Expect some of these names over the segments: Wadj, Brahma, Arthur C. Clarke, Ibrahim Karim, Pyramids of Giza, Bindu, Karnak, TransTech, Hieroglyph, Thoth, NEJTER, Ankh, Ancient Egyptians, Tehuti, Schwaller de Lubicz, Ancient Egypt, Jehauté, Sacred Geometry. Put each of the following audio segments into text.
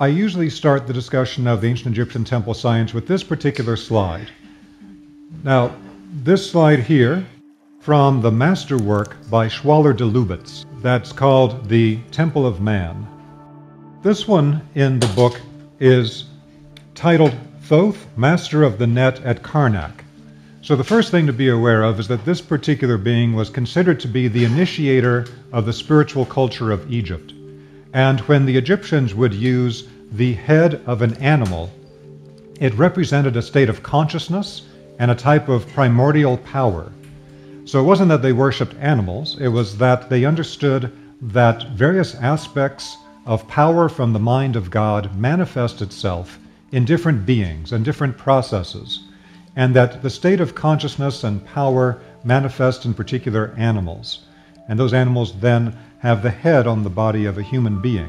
I usually start the discussion of the ancient Egyptian temple science with this particular slide. Now, this slide here, from the masterwork by Schwaller de Lubicz, that's called The Temple of Man. This one in the book is titled Thoth, Master of the Net at Karnak. So the first thing to be aware of is that this particular being was considered to be the initiator of the spiritual culture of Egypt. And when the Egyptians would use the head of an animal, it represented a state of consciousness and a type of primordial power. So it wasn't that they worshipped animals, it was that they understood that various aspects of power from the mind of God manifests itself in different beings and different processes, and that the state of consciousness and power manifests in particular animals. And those animals then have the head on the body of a human being.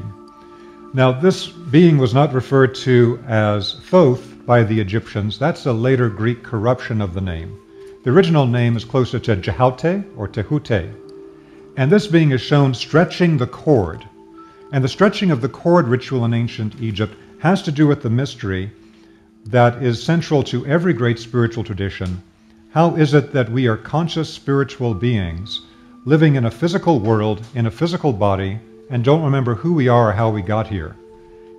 Now, this being was not referred to as Thoth by the Egyptians. That's a later Greek corruption of the name. The original name is closer to Jehauté or Tehuti. And this being is shown stretching the cord. And the stretching of the cord ritual in ancient Egypt has to do with the mystery that is central to every great spiritual tradition. How is it that we are conscious spiritual beings living in a physical world, in a physical body, and don't remember who we are or how we got here?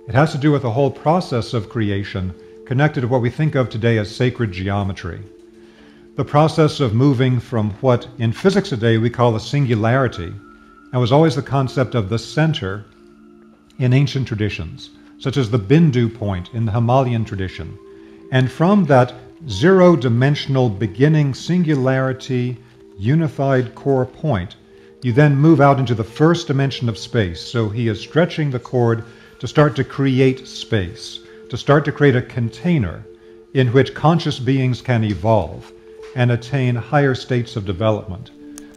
It has to do with the whole process of creation connected to what we think of today as sacred geometry. The process of moving from what in physics today we call a singularity, and was always the concept of the center in ancient traditions, such as the Bindu point in the Himalayan tradition. And from that zero-dimensional beginning singularity unified core point, you then move out into the first dimension of space. So he is stretching the cord to start to create space, to start to create a container in which conscious beings can evolve and attain higher states of development.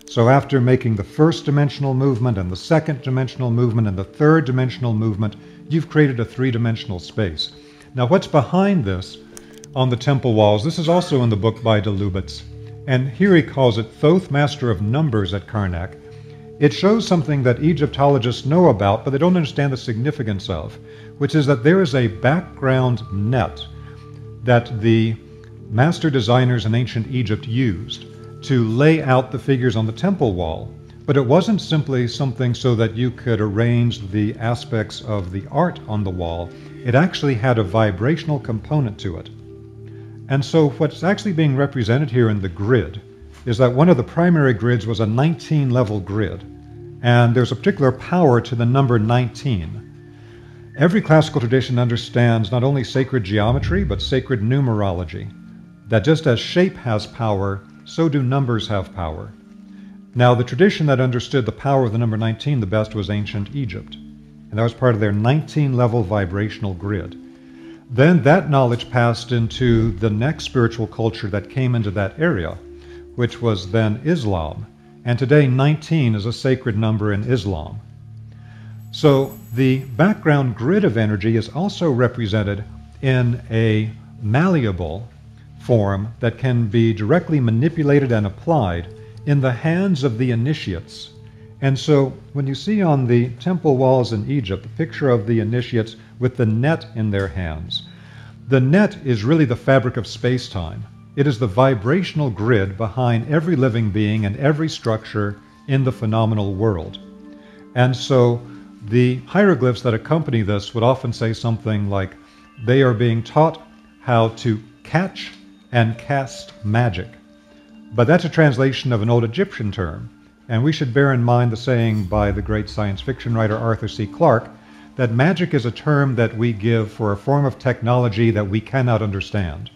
So after making the first dimensional movement and the second dimensional movement and the third dimensional movement, you've created a three-dimensional space. Now what's behind this on the temple walls, this is also in the book by de Lubicz, and here he calls it Thoth, Master of Numbers at Karnak. It shows something that Egyptologists know about, but they don't understand the significance of, which is that there is a background net that the master designers in ancient Egypt used to lay out the figures on the temple wall, but it wasn't simply something so that you could arrange the aspects of the art on the wall. It actually had a vibrational component to it. And so what's actually being represented here in the grid is that one of the primary grids was a 19-level grid, and there's a particular power to the number 19. Every classical tradition understands not only sacred geometry, but sacred numerology, that just as shape has power, so do numbers have power. Now, the tradition that understood the power of the number 19 the best was ancient Egypt, and that was part of their 19-level vibrational grid. Then that knowledge passed into the next spiritual culture that came into that area, which was then Islam, and today 19 is a sacred number in Islam. So the background grid of energy is also represented in a malleable form that can be directly manipulated and applied in the hands of the initiates. And so when you see on the temple walls in Egypt the picture of the initiates with the net in their hands, the net is really the fabric of space-time. It is the vibrational grid behind every living being and every structure in the phenomenal world. And so the hieroglyphs that accompany this would often say something like, they are being taught how to catch and cast magic. But that's a translation of an old Egyptian term, and we should bear in mind the saying by the great science fiction writer Arthur C. Clarke that magic is a term that we give for a form of technology that we cannot understand.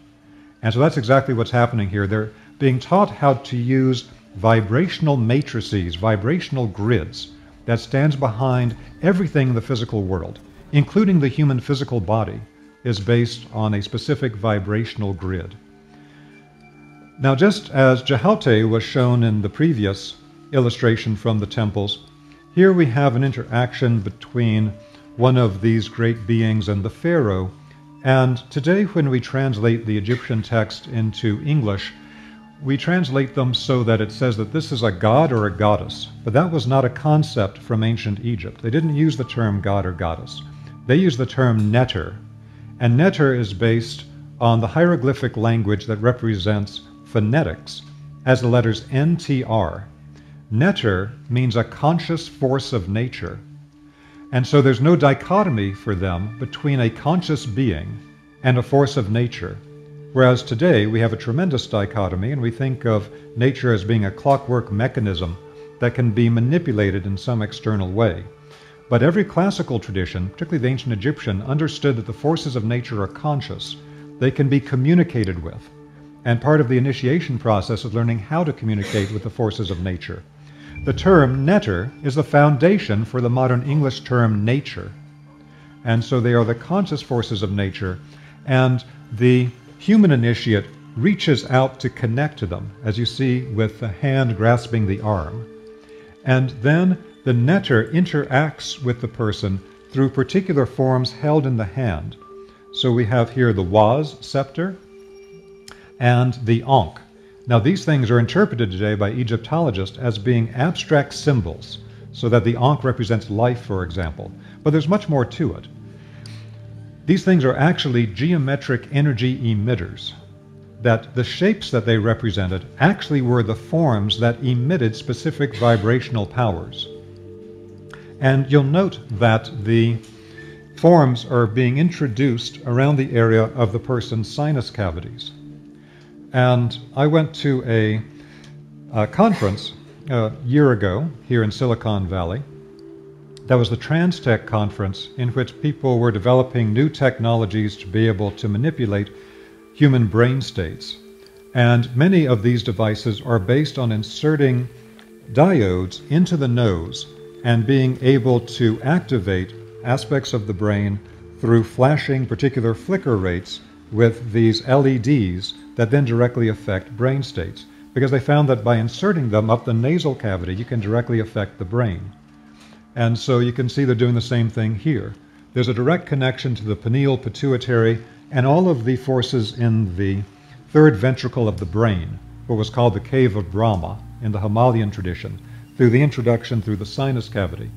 And so that's exactly what's happening here. They're being taught how to use vibrational matrices, vibrational grids that stands behind everything in the physical world, including the human physical body, is based on a specific vibrational grid. Now, just as Jehauté was shown in the previous illustration from the temples, here we have an interaction between one of these great beings and the pharaoh. And today, when we translate the Egyptian text into English, we translate them so that it says that this is a god or a goddess. But that was not a concept from ancient Egypt. They didn't use the term god or goddess. They use the term netter, and netter is based on the hieroglyphic language that represents phonetics as the letters NTR. Netter means a conscious force of nature, and so there's no dichotomy for them between a conscious being and a force of nature, whereas today we have a tremendous dichotomy and we think of nature as being a clockwork mechanism that can be manipulated in some external way. But every classical tradition, particularly the ancient Egyptian, understood that the forces of nature are conscious. They can be communicated with, and part of the initiation process is learning how to communicate with the forces of nature. The term netter is the foundation for the modern English term nature, and so they are the conscious forces of nature, and the human initiate reaches out to connect to them, as you see with the hand grasping the arm. And then the netter interacts with the person through particular forms held in the hand. So we have here the Wadj scepter and the Ankh. Now these things are interpreted today by Egyptologists as being abstract symbols, so that the Ankh represents life, for example. But there's much more to it. These things are actually geometric energy emitters, that the shapes that they represented actually were the forms that emitted specific vibrational powers. And you'll note that the forms are being introduced around the area of the person's sinus cavities. And I went to a conference a year ago here in Silicon Valley. That was the TransTech conference, in which people were developing new technologies to be able to manipulate human brain states. And many of these devices are based on inserting diodes into the nose and being able to activate aspects of the brain through flashing particular flicker rates with these LEDs that then directly affect brain states, because they found that by inserting them up the nasal cavity you can directly affect the brain. And so you can see they're doing the same thing here. There's a direct connection to the pineal, pituitary, and all of the forces in the third ventricle of the brain, what was called the cave of Brahma in the Himalayan tradition, through the introduction through the sinus cavity.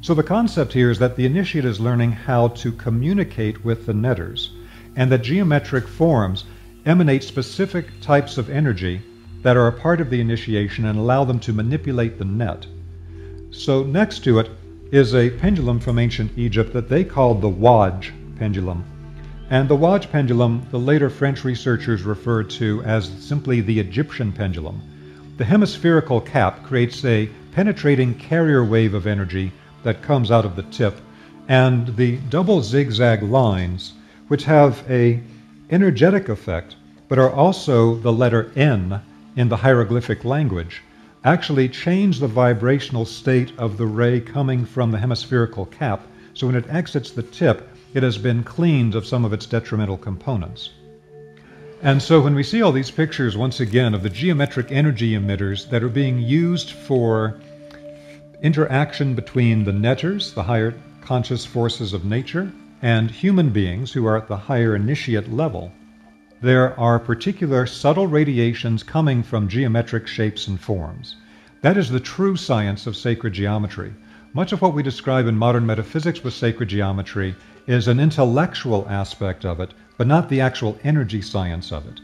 So the concept here is that the initiate is learning how to communicate with the netters, and that geometric forms emanate specific types of energy that are a part of the initiation and allow them to manipulate the net. So next to it is a pendulum from ancient Egypt that they called the Wadj pendulum. And the Wadj pendulum, the later French researchers referred to as simply the Egyptian pendulum. The hemispherical cap creates a penetrating carrier wave of energy that comes out of the tip, and the double zigzag lines, which have an energetic effect, but are also the letter N in the hieroglyphic language, actually change the vibrational state of the ray coming from the hemispherical cap, so when it exits the tip, it has been cleaned of some of its detrimental components. And so when we see all these pictures, once again, of the geometric energy emitters that are being used for interaction between the netters, the higher conscious forces of nature, and human beings who are at the higher initiate level, there are particular subtle radiations coming from geometric shapes and forms. That is the true science of sacred geometry. Much of what we describe in modern metaphysics with sacred geometry is an intellectual aspect of it, but not the actual energy science of it.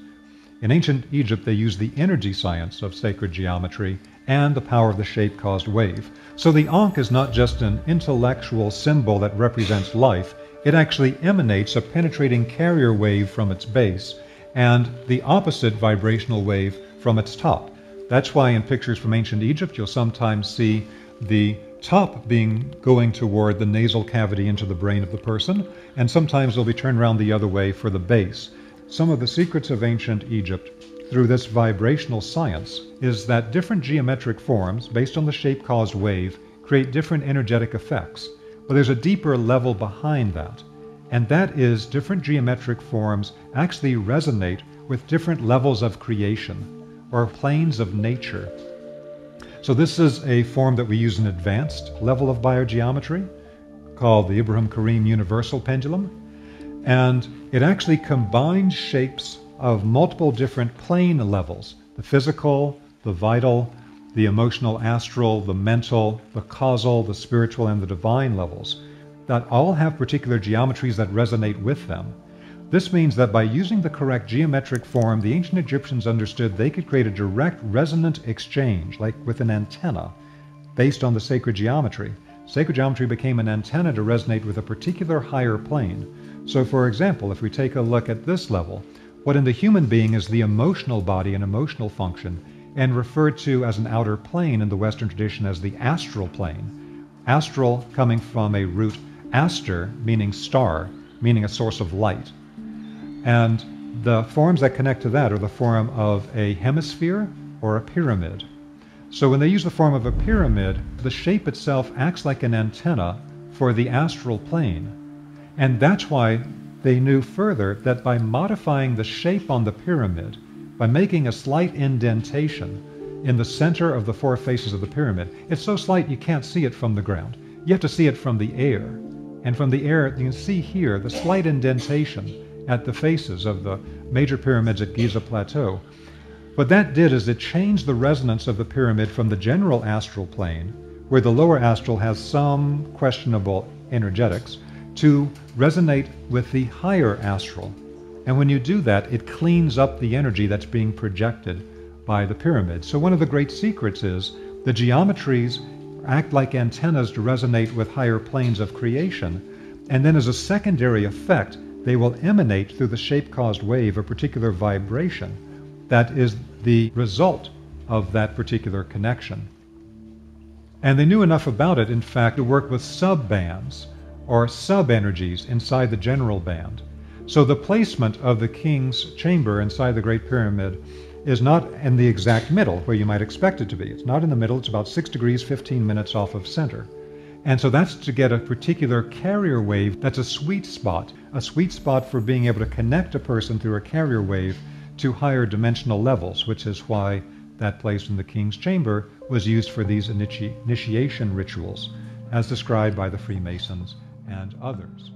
In ancient Egypt, they used the energy science of sacred geometry and the power of the shape-caused wave. So the Ankh is not just an intellectual symbol that represents life, it actually emanates a penetrating carrier wave from its base and the opposite vibrational wave from its top. That's why in pictures from ancient Egypt, you'll sometimes see the top being going toward the nasal cavity into the brain of the person, and sometimes they'll be turned around the other way for the base. Some of the secrets of ancient Egypt through this vibrational science is that different geometric forms based on the shape-caused wave create different energetic effects. But there's a deeper level behind that, and that is different geometric forms actually resonate with different levels of creation or planes of nature. So this is a form that we use in advanced level of biogeometry called the Ibrahim Karim universal pendulum, and it actually combines shapes of multiple different plane levels: the physical, the vital, the emotional, astral, the mental, the causal, the spiritual, and the divine levels. not all have particular geometries that resonate with them. This means that by using the correct geometric form, the ancient Egyptians understood they could create a direct resonant exchange, like with an antenna, based on the sacred geometry. Sacred geometry became an antenna to resonate with a particular higher plane. So for example, if we take a look at this level, what in the human being is the emotional body and emotional function, and referred to as an outer plane in the Western tradition as the astral plane. Astral coming from a root aster, meaning star, meaning a source of light. And the forms that connect to that are the form of a hemisphere or a pyramid. So when they use the form of a pyramid, the shape itself acts like an antenna for the astral plane. And that's why they knew further that by modifying the shape on the pyramid, by making a slight indentation in the center of the four faces of the pyramid, it's so slight you can't see it from the ground. You have to see it from the air. And from the air, you can see here the slight indentation at the faces of the major pyramids at Giza Plateau. What that did is it changed the resonance of the pyramid from the general astral plane, where the lower astral has some questionable energetics, to resonate with the higher astral. And when you do that, it cleans up the energy that's being projected by the pyramid. So one of the great secrets is the geometries act like antennas to resonate with higher planes of creation. And then as a secondary effect, they will emanate through the shape-caused wave a particular vibration that is the result of that particular connection. And they knew enough about it, in fact, to work with sub-bands or sub-energies inside the general band. So the placement of the king's chamber inside the Great Pyramid is not in the exact middle where you might expect it to be. It's not in the middle. It's about 6 degrees, 15 minutes off of center. And so that's to get a particular carrier wave that's a sweet spot for being able to connect a person through a carrier wave to higher dimensional levels, which is why that place in the king's chamber was used for these initiation rituals, as described by the Freemasons and others.